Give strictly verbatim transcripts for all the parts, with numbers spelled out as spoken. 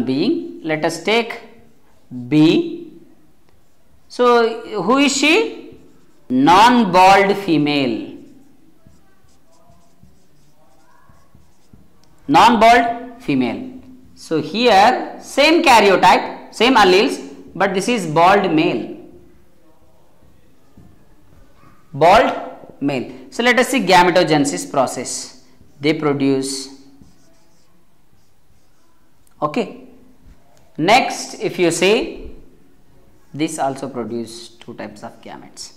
being. Let us take B. So who is she? Non-bald female. Non-bald female. So here same karyotype, same alleles, but this is bald male. Bald male. So let us see gametogenesis process. They produce. Okay. Next, if you see, this also produce two types of gametes.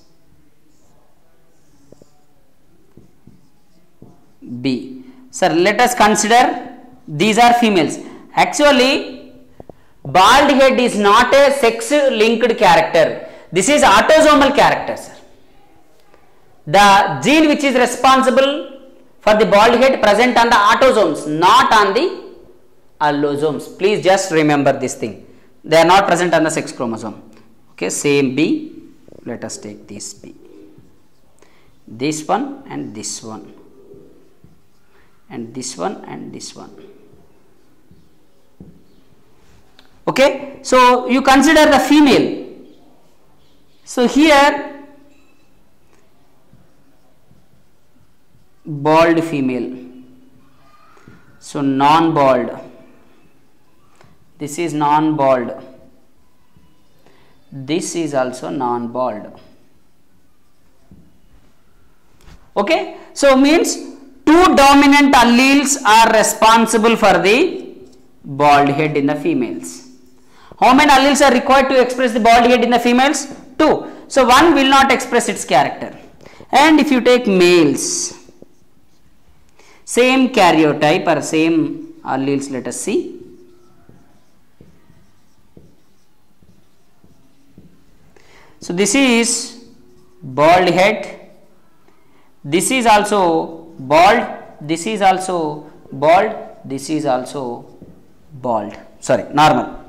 B. Sir, let us consider these are females. Actually, bald head is not a sex-linked character. This is autosomal character, sir. The gene which is responsible for the bald head present on the autosomes, not on the allosomes. Please just remember this thing. They are not present on the sex chromosome. Okay, same B. Let us take this B. This one and this one. And this one and this one. Okay, so you consider the female. So here, bald female, so non-bald, this is non-bald, this is also non-bald. Okay, so means two dominant alleles are responsible for the bald head in the females. How many alleles are required to express the bald head in the females? Two. So one will not express its character. And if you take males, same karyotype or same alleles, let us see. So this is bald head, this is also bald, this is also bald, this is also bald, sorry, normal,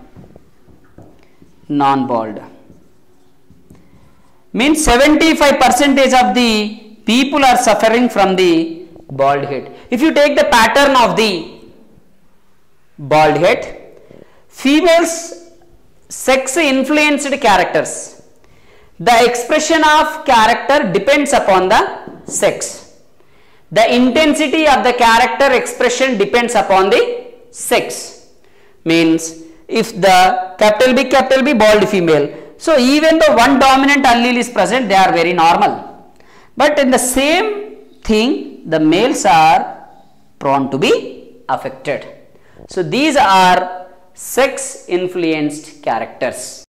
non-bald. Means seventy-five percent of the people are suffering from the bald head. If you take the pattern of the bald head, females sex influenced characters, the expression of character depends upon the sex, the intensity of the character expression depends upon the sex. Means if the capital B capital B bald female, so even though one dominant allele is present, they are very normal, but in the same thing the males are prone to be affected. So these are sex influenced characters.